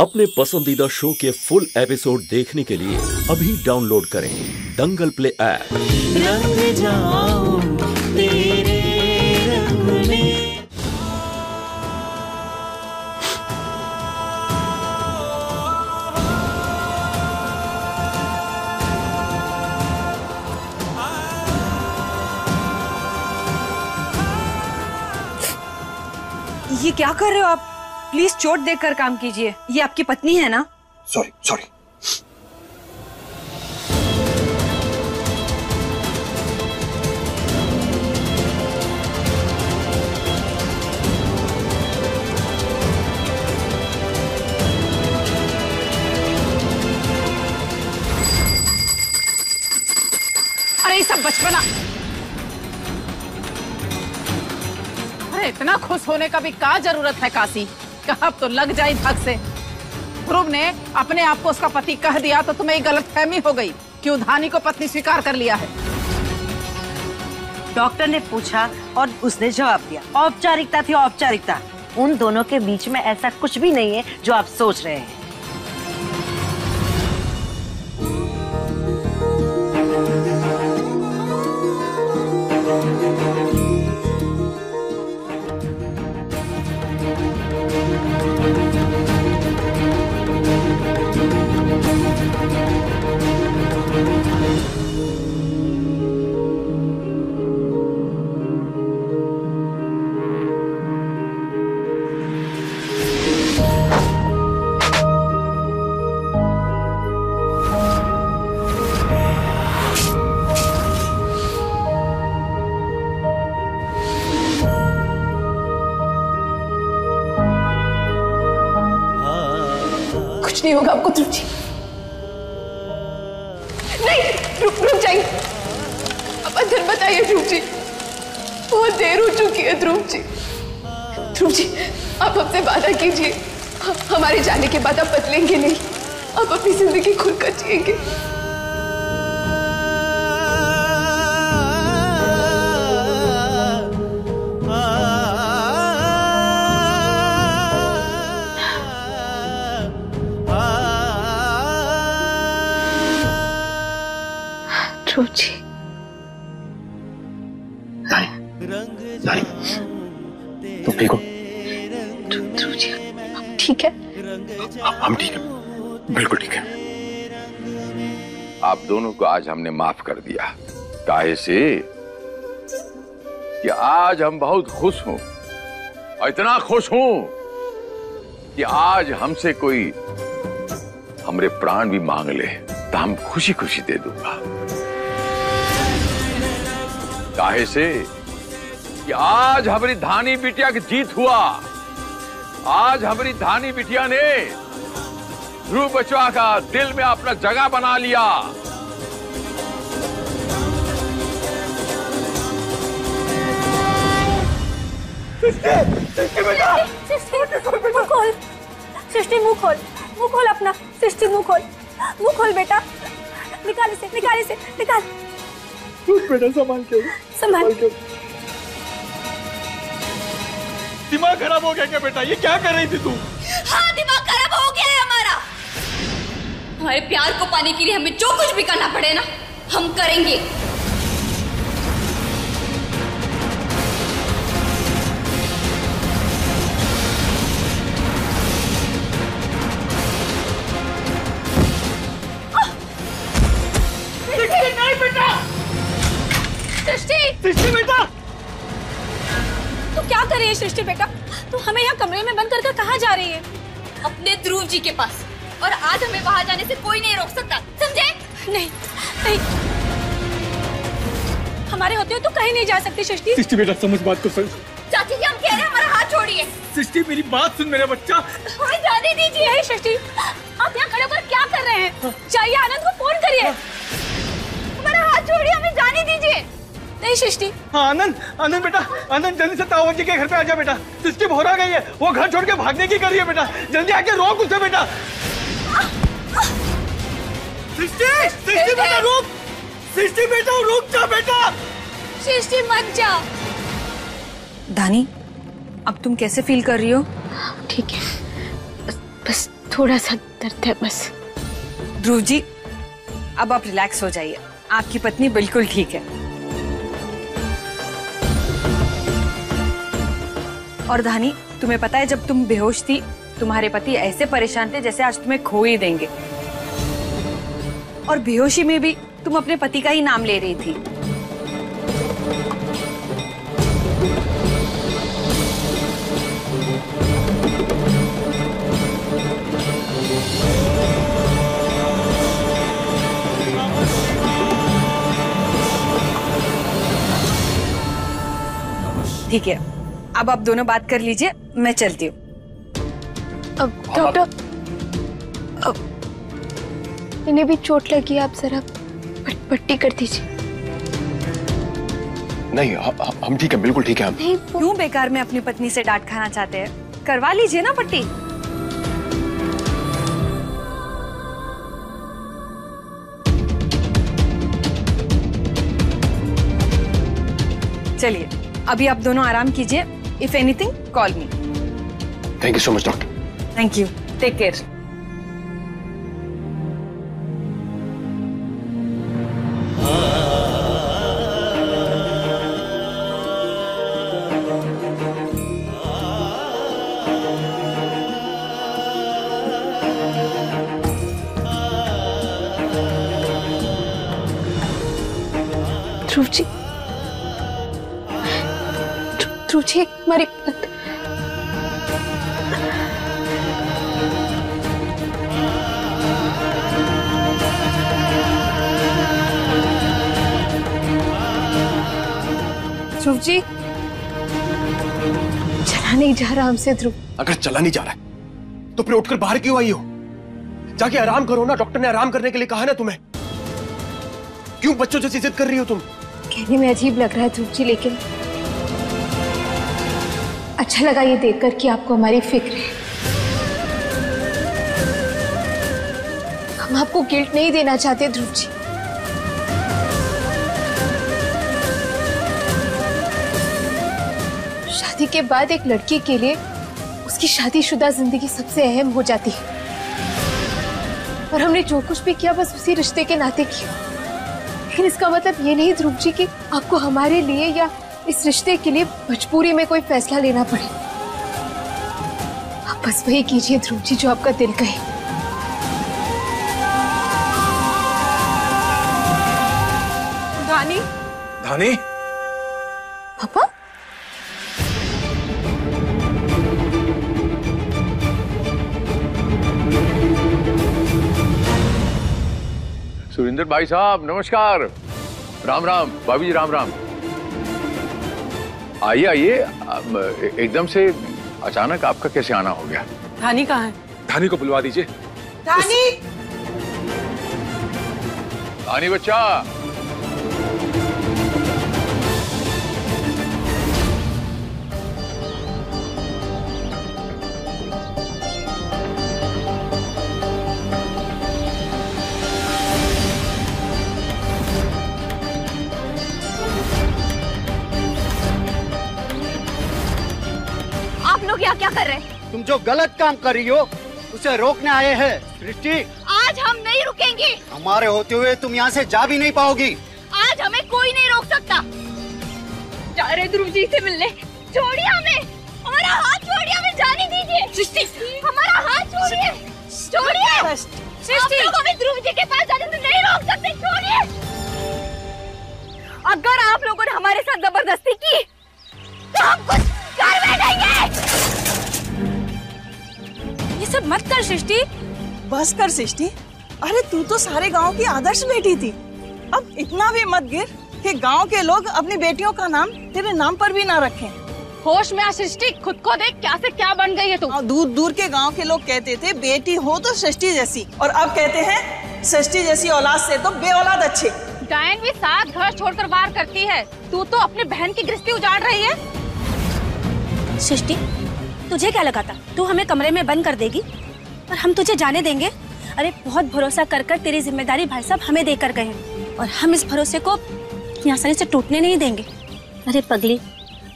अपने पसंदीदा शो के फुल एपिसोड देखने के लिए अभी डाउनलोड करें दंगल प्ले ऐप। रंग जाऊं तेरे रंग में। ये क्या कर रहे हो आप? प्लीज चोट देखकर काम कीजिए। ये आपकी पत्नी है ना? सॉरी। अरे ये सब बचपना। अरे इतना खुश होने का भी क्या जरूरत है काशी? आप तो लग जाए धक से। ध्रुव ने अपने आप को उसका पति कह दिया तो तुम्हें गलतफहमी हो गई। क्यों धानी को पत्नी स्वीकार कर लिया है? डॉक्टर ने पूछा और उसने जवाब दिया। औपचारिकता थी औपचारिकता। उन दोनों के बीच में ऐसा कुछ भी नहीं है जो आप सोच रहे हैं। नहीं होगा आपको ध्रुव जी। नहीं, रुक जाइए। अब अंदर बताइए ध्रुव जी। बहुत देर हो चुकी है ध्रुव जी। ध्रुव जी, आप हमसे वादा कीजिए, हमारे जाने के बाद आप बदलेंगे नहीं। आप अपनी जिंदगी खुलकर जिएंगे। धानी, तुम ठीक हो? ध्रुव जी, ठीक है? हम ठीक हैं, बिल्कुल ठीक हैं। आप दोनों को आज हमने माफ कर दिया। काहे से कि आज हम बहुत खुश हूं और इतना खुश हूं कि आज हमसे कोई हमरे प्राण भी मांग ले तो हम खुशी खुशी दे दूंगा। काहे से कि आज हमारी धानी बिटिया की जीत हुआ। आज हमारी धानी बिटिया ने ध्रुव बचवा का दिल में अपना जगह बना लिया। मुंह खोल बेटा, निकाल इसे। बेटा संभाल के। दिमाग खराब हो गया क्या बेटा? ये क्या कर रही थी तू? हाँ, दिमाग खराब हो गया है हमारा। हमारे प्यार को पाने के लिए हमें जो कुछ भी करना पड़े ना, हम करेंगे। नहीं बेटा, सृष्टि बेटा, क्या कर रही है? सृष्टि बेटा, तू हमें यहाँ कमरे में बंद करके कहाँ जा रही है? अपने ध्रुव जी के पास। और आज हमें वहाँ जाने से कोई नहीं रोक सकता, समझे? नहीं, हमारे होते हुए तू कहीं नहीं जा सकती सृष्टि। सृष्टि बेटा, समझ बात को। चाची जी, हम कह रहे हैं, हमारा हाथ छोड़िए। सृष्टि मेरी बात सुन मेरा बच्चा। हमें जाने दीजिए। सृष्टि, आप यहाँ खड़े होकर क्या कर रहे हैं? चाहिए आनंद को फोन करिए। हमारा हाथ छोड़िए, हमें जाने दीजिए। नहीं सृष्टि। हाँ आनंद बेटा, आनंद जल्दी से ताऊ जी के घर पे आ जा बेटा। सृष्टि भोरा गई है, वो घर छोड़ के भागने की कर रही है बेटा। जल्दी आके रोक उसे बेटा। सृष्टि बेटा रुक। सृष्टि बेटा रुक जा बेटा। सृष्टि मत जा। धानी, अब तुम कैसे फील कर रही हो? ठीक है, बस थोड़ा सा दर्द है बस। ध्रुव जी अब आप रिलैक्स हो जाइए, आपकी पत्नी बिल्कुल ठीक है। और धानी तुम्हें पता है जब तुम बेहोश थी तुम्हारे पति ऐसे परेशान थे जैसे आज तुम्हें खो ही देंगे, और बेहोशी में भी तुम अपने पति का ही नाम ले रही थी। ठीक है अब आप दोनों बात कर लीजिए, मैं चलती हूँ। डॉक्टर इन्हें भी चोट लगी, आप जरा पट्टी कर दीजिए। नहीं हम ठीक है, बिल्कुल ठीक है। नहीं क्यों बेकार में अपनी पत्नी से डांट खाना चाहते हैं, करवा लीजिए ना पट्टी। चलिए अभी आप दोनों आराम कीजिए, if anything call me. Thank you so much doctor. Thank you. Take care. Dhruvji. Dhruvji, mari. Dhruv ji चला नहीं जा रहा हमसे। ध्रुव अगर चला नहीं जा रहा है तो फिर उठकर बाहर क्यों आई हो? जाके आराम करो ना, डॉक्टर ने आराम करने के लिए कहा ना तुम्हें। क्यों बच्चों जैसी जिद कर रही हो तुम? कहने में अजीब लग रहा है ध्रुव जी, लेकिन अच्छा लगा ये देखकर कि आपको हमारी फिक्र है। हम आपको गिल्ट नहीं देना चाहते ध्रुव जी। शादी के बाद एक लड़की के लिए उसकी शादीशुदा जिंदगी सबसे अहम हो जाती है, और हमने जो कुछ भी किया बस उसी रिश्ते के नाते किया। लेकिन इसका मतलब ये नहीं ध्रुव जी कि आपको हमारे लिए या इस रिश्ते के लिए मजबूरी में कोई फैसला लेना पड़े। आप बस वही कीजिए ध्रुव जी जो आपका दिल कहे। धानी, धानी, पापा सुरेंद्र भाई साहब नमस्कार। राम राम भाभी जी, राम राम। आइए आइए। एकदम से अचानक आपका कैसे आना हो गया? धानी कहाँ है? धानी को बुलवा दीजिए। धानी, धानी बच्चा। क्या कर रहे हैं तुम? जो गलत काम कर रही हो उसे रोकने आए हैं। सृष्टि आज हम नहीं रुकेंगे। हमारे होते हुए तुम यहाँ से जा भी नहीं पाओगी। आज हमें कोई नहीं रोक सकता। जा रहे ध्रुव जी से मिलने। छोड़िए हमें, हमारा हाथ छोड़िए, हमें जाने दीजिए। सृष्टि हमारा हाथ छोड़िए, छोड़िए। सृष्टि आप लोग हमें ध्रुव जी के पास जाने से नहीं रोक सकते, छोड़िए। अगर आप लोगों ने हमारे साथ जबरदस्ती की तो हम कुछ कर बैठेंगे। ये सब मत कर सृष्टि। बस कर सृष्टि। अरे तू तो सारे गांव की आदर्श बेटी थी, अब इतना भी मत गिर कि गांव के लोग अपनी बेटियों का नाम तेरे नाम पर भी ना रखें। होश में आ सृष्टि, खुद को देख क्या से क्या बन गई है तू। दूर दूर के गांव के लोग कहते थे बेटी हो तो सृष्टि जैसी, और अब कहते हैं सृष्टि जैसी औलाद से तो बे औलाद अच्छे। गायन भी साथ घर छोड़ कर वार करती है, तू तो अपनी बहन की गृहस्थी उजाड़ रही है। सृष्टि तुझे क्या लगा था तू हमें कमरे में बंद कर देगी और हम तुझे जाने देंगे? अरे बहुत भरोसा कर कर तेरी जिम्मेदारी भाई साहब हमें देकर गए, और हम इस भरोसे को आसानी से टूटने नहीं देंगे। अरे पगली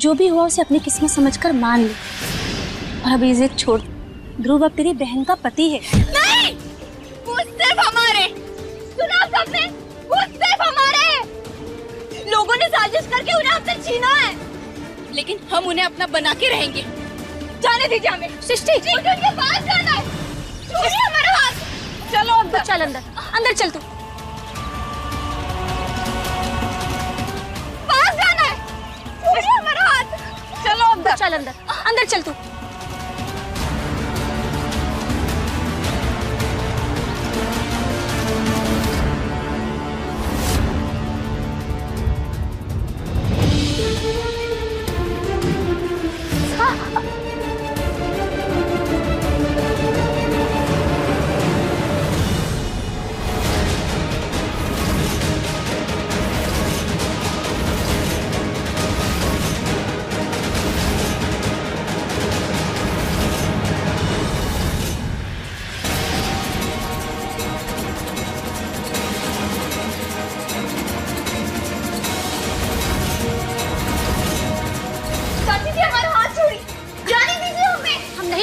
जो भी हुआ उसे अपनी किस्मत समझकर मान ले, और अब ये जिद छोड़। ध्रुव अब तेरी बहन का पति है। नहीं, वो सिर्फ हमारे, सुना सबने, वो सिर्फ हमारे। लोगों ने साजिश करके उन्हें हमसे छीना है, लेकिन हम उन्हें अपना बना के रहेंगे। जाने दीजिए हमें। सृष्टि, मुझे उनके पास जाना है। छोड़िए हमारे पास। चलो अंदर, चल अंदर, अंदर चल तू। पास जाना है। छोड़िए हमारा हाथ। चलो अंदर, चल अंदर, अंदर चल तू।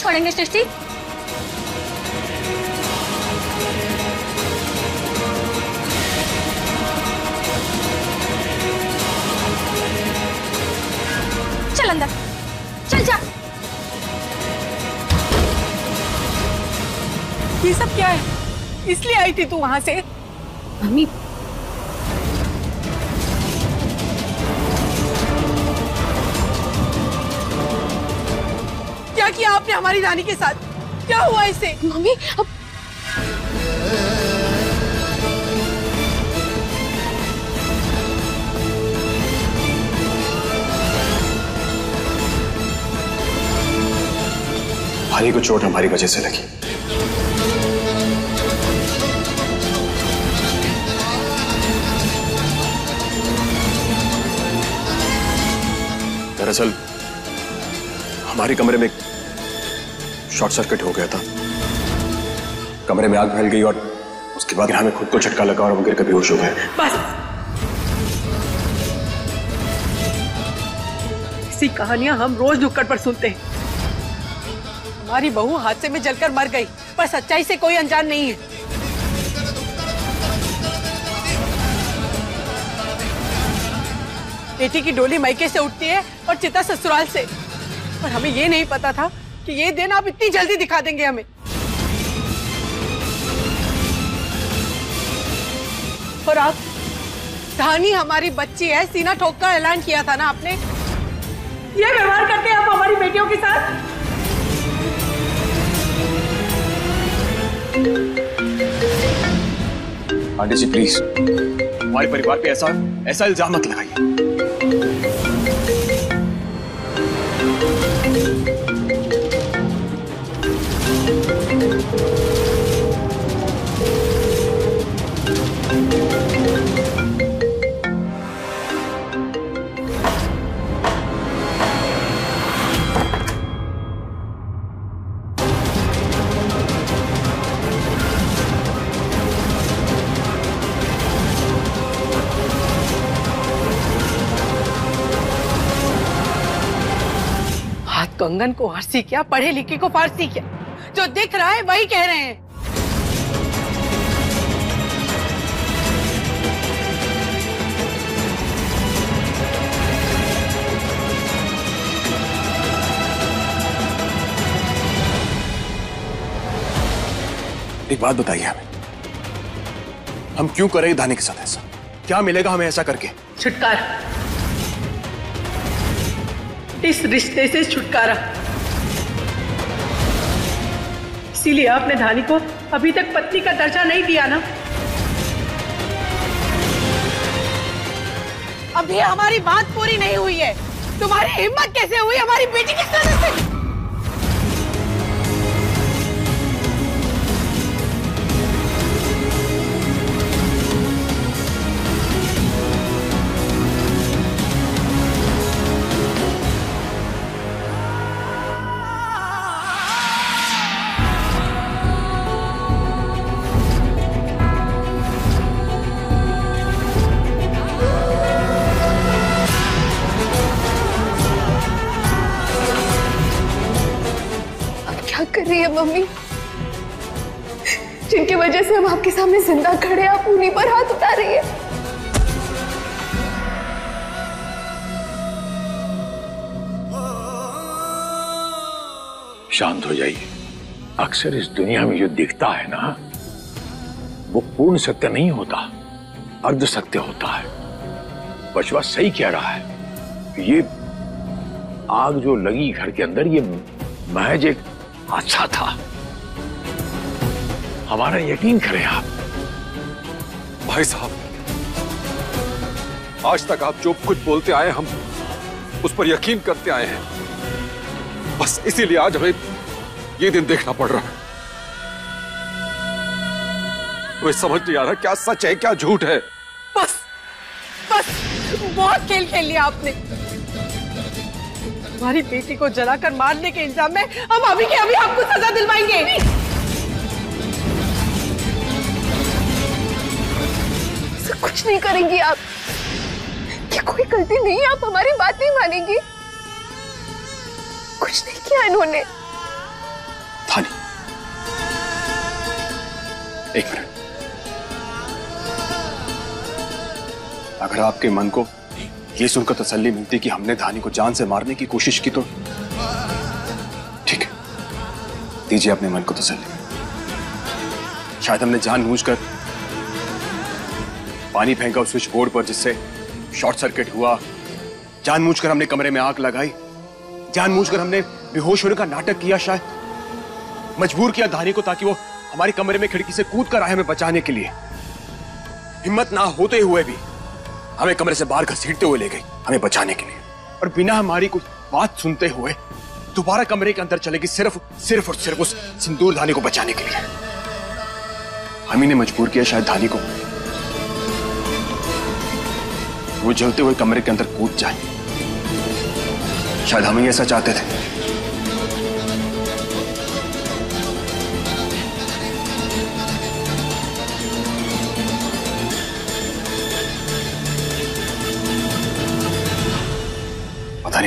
छोड़ेंगे सृष्टि, चल अंदर, चल जा। ये सब क्या है? इसलिए आई थी तू वहां से? मम्मी किया आपने हमारी रानी के साथ? क्या हुआ इसे? मम्मी अब भाई को चोट हमारी वजह से लगी। दरअसल हमारे कमरे में शॉर्ट सर्किट हो गया था, कमरे में आग फैल गई और उसके बाद हमें खुद को झटका लगा और हम गिर के बेहोश हो गए। बस, ऐसी कहानियां हम रोज नुक्कड़ पर सुनते हैं। हमारी बहू हादसे में जलकर मर गई, पर सच्चाई से कोई अनजान नहीं है। बेटी की डोली मायके से उठती है और चिता ससुराल से, पर हमें ये नहीं पता था कि ये दिन आप इतनी जल्दी दिखा देंगे हमें। और आप, धानी हमारी बच्ची है, सीना ठोक का ऐलान किया था ना आपने, ये व्यवहार करते हैं आप हमारी बेटियों के साथ। आंटी जी प्लीज, हमारे परिवार पे ऐसा ऐसा इल्जाम मत लगाइए। कंगन को हर्षी क्या, पढ़े लिखे को फारसी क्या, जो दिख रहा है वही कह रहे हैं। एक बात बताइए हमें, हम क्यों करें धानी के साथ ऐसा? क्या मिलेगा हमें ऐसा करके? छुटकारा, इस रिश्ते से छुटकारा। इसीलिए आपने धानी को अभी तक पत्नी का दर्जा नहीं दिया ना। अभी हमारी बात पूरी नहीं हुई है, तुम्हारी हिम्मत कैसे हुई हमारी बेटी के साथ ऐसे? मम्मी जिनकी वजह से हम आपके सामने जिंदा खड़े, आप उन्हीं पर हाथ उठा रही है। शांत हो जाइए। अक्सर इस दुनिया में जो दिखता है ना, वो पूर्ण सत्य नहीं होता, अर्ध सत्य होता है। बचवा सही कह रहा है। ये आग जो लगी घर के अंदर, ये महज एक हादसा था। हमारा यकीन करें आप। भाई साहब, आज तक आप जो कुछ बोलते आए, हम उस पर यकीन करते आए हैं। बस इसीलिए आज हमें ये दिन देखना पड़ रहा है। कोई समझ नहीं आ रहा क्या सच है क्या झूठ है। बस बस, बहुत खेल खेल लिया आपने। हमारी बेटी को जलाकर मारने के इल्जाम में हम अभी के अभी आपको सजा दिलवाएंगे। कुछ नहीं करेंगी आप। ये कोई गलती नहीं है, आप हमारी बात नहीं मानेंगी। कुछ नहीं किया इन्होंने। धानी, एक मिनट। अगर आपके मन को ये सुनकर तसल्ली मिलती कि हमने धानी को जान से मारने की कोशिश की, तो ठीक है, दीजिए अपने मन को तसल्ली। शायद हमने जानबूझकर पानी फेंका उस स्विच बोर्ड पर, जिससे शॉर्ट सर्किट हुआ। जानबूझकर हमने कमरे में आग लगाई। जानबूझकर हमने बेहोश होने का नाटक किया। शायद मजबूर किया धानी को, ताकि वो हमारे कमरे में खिड़की से कूद कर आए हमें बचाने के लिए। हिम्मत ना होते हुए भी हमें कमरे से बाहर घसीटते हुए ले गई हमें बचाने के लिए, और बिना हमारी कुछ बात सुनते हुए दोबारा कमरे के अंदर चलेगी, सिर्फ और सिर्फ उस सिंदूर धानी को बचाने के लिए। हम ही ने मजबूर किया शायद धानी को, वो जलते हुए कमरे के अंदर कूद जाए। शायद हम ही ऐसा चाहते थे।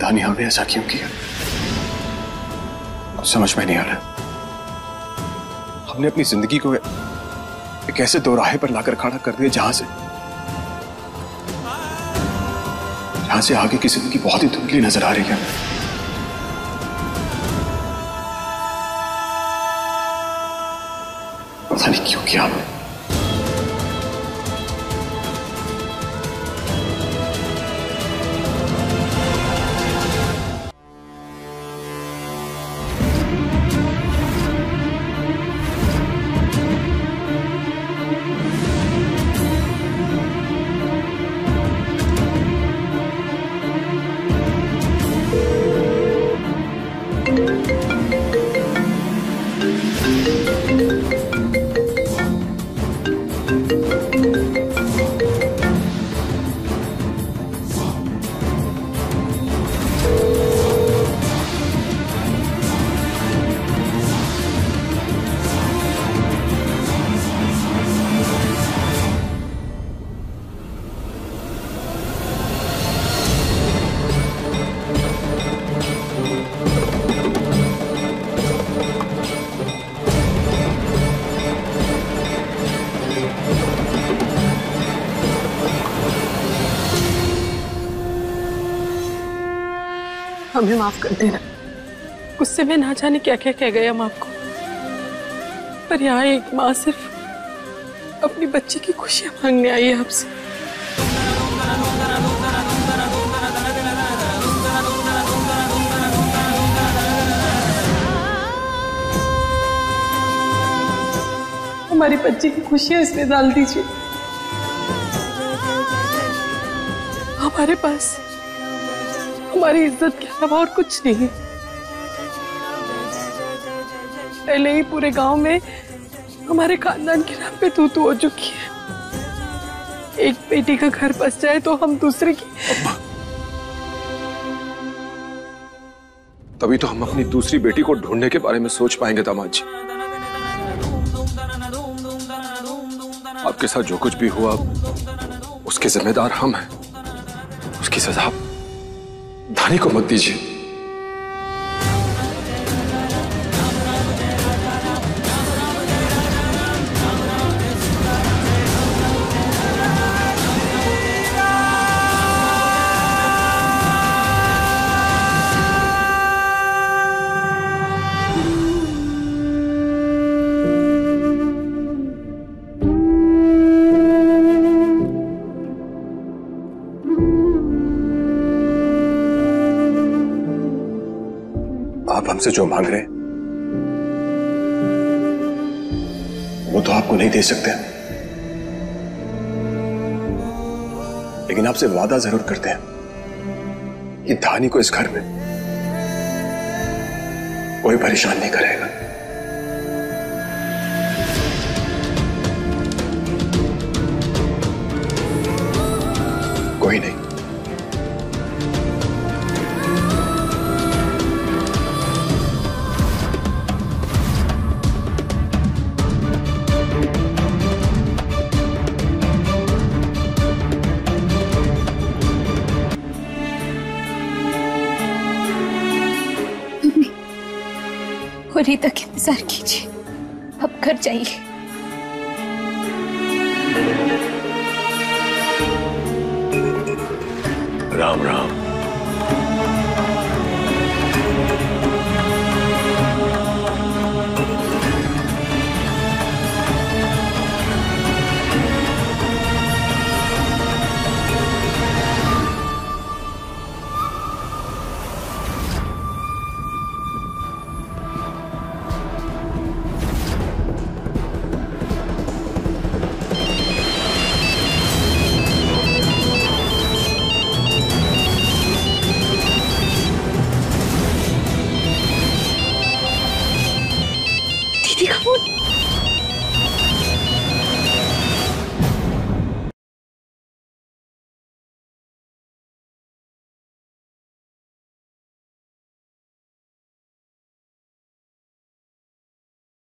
धानी हमने ऐसा क्यों किया, कुछ समझ में नहीं आ रहा। हमने अपनी जिंदगी को एक ऐसे दोराहे पर लाकर खड़ा कर दिया जहां से आगे की जिंदगी बहुत ही धुंधली नजर आ रही है। पता नहीं क्यों किया हमने। हमें माफ कर देना। गुस्से में ना जाने क्या क्या कह गए हम आपको, पर यहाँ एक माँ सिर्फ अपनी बच्ची की खुशियां मांगने आई है आपसे। हमारी बच्ची की खुशियां इसमें डाल दीजिए। हमारे पास हमारी इज्जत के अलावा और कुछ नहीं है। पहले ही पूरे गांव में हमारे खानदान के नाम पे तू हो चुकी है। एक बेटी का घर बस जाए तो हम दूसरे की। तभी तो हम अपनी दूसरी बेटी को ढूंढने के बारे में सोच पाएंगे दामाद जी। आपके साथ जो कुछ भी हुआ, उसके जिम्मेदार हम हैं। उसकी सजा धानी को मत दीजिए। हमसे जो मांग रहे हैं वो तो आपको नहीं दे सकते, लेकिन आपसे वादा जरूर करते हैं कि धानी को इस घर में कोई परेशान नहीं करेगा। कोई नहीं। होली तक इंतजार कीजिए, अब घर जाइए। राम राम।